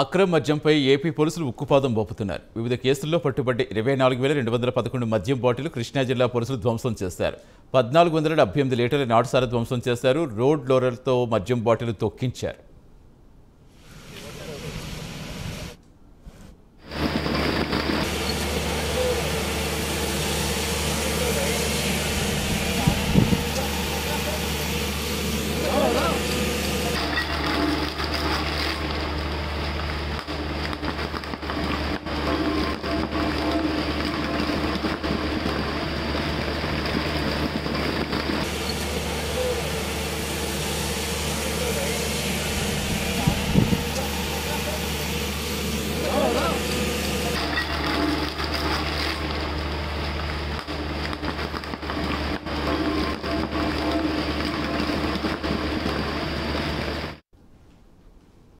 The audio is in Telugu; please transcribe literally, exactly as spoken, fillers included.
అక్రమ మద్యంపై ఏపీ పోలీసులు ఉక్కుపాదం మోపుతున్నారు. వివిధ కేసుల్లో పట్టుబడి ఇరవై నాలుగు వేల రెండు వందల పదకొండు మద్యం బాటిల్ కృష్ణా జిల్లా పోలీసులు ధ్వంసం చేశారు. పద్నాలుగు వందల డెబ్బై ఎనిమిది లీటర్ల నాటుసారా ధ్వంసం చేశారు. రోడ్ లోరల్తో మద్యం బాటిల్ తొక్కించారు.